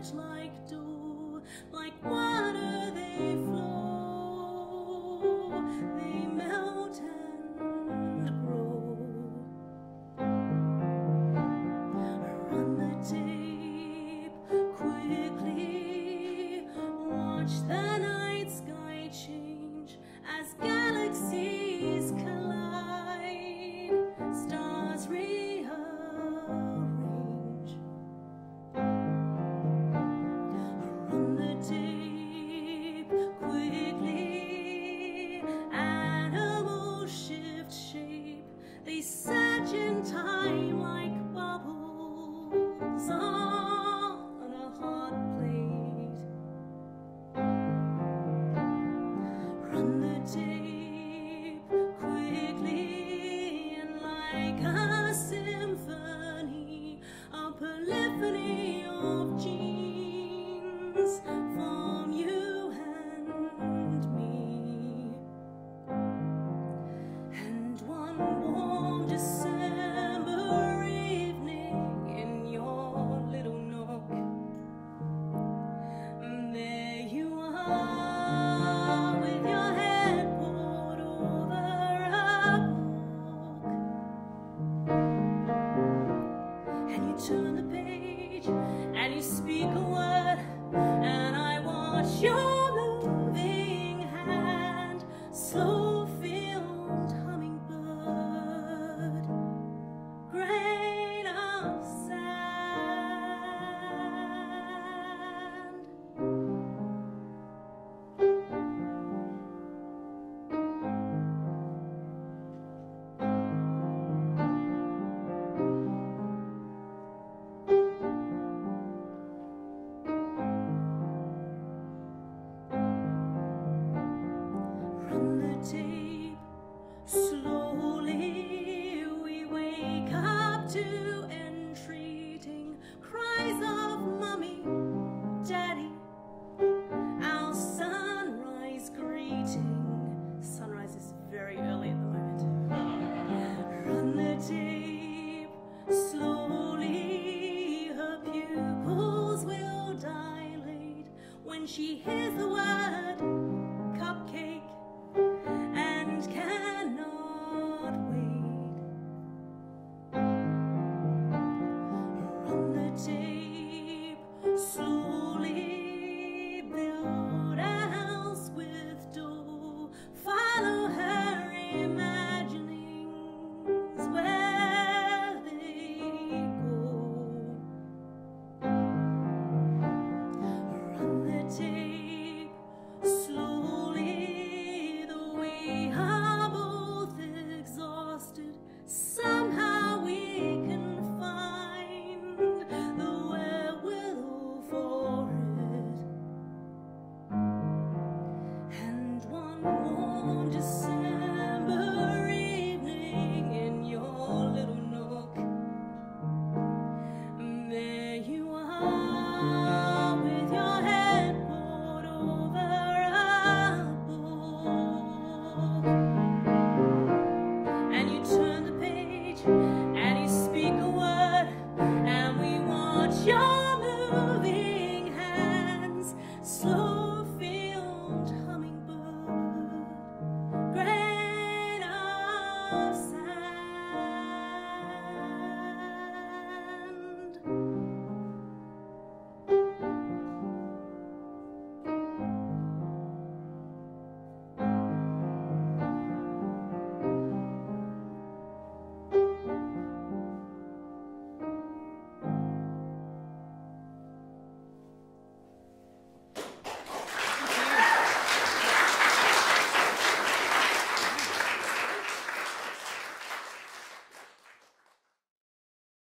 touch like dew, like water they flow, they melt and grow. Run the tape quickly, watch the night sky change as galaxies collide, stars rearrange. Run the tape quickly, animals shift shape, they surge in time like bubbles on a hot plate. Run the tape quickly, and like a symphony, a polyphony of genes form you and me. And one warm December evening in your little nook, there you are with your head poured over a book. And you turn the page and you speak a word, and I watch your moving hand, slow-filled hummingbird, grain of sand. Run the tape slowly, we wake up to entreating cries of Mummy, Daddy, our sunrise greeting.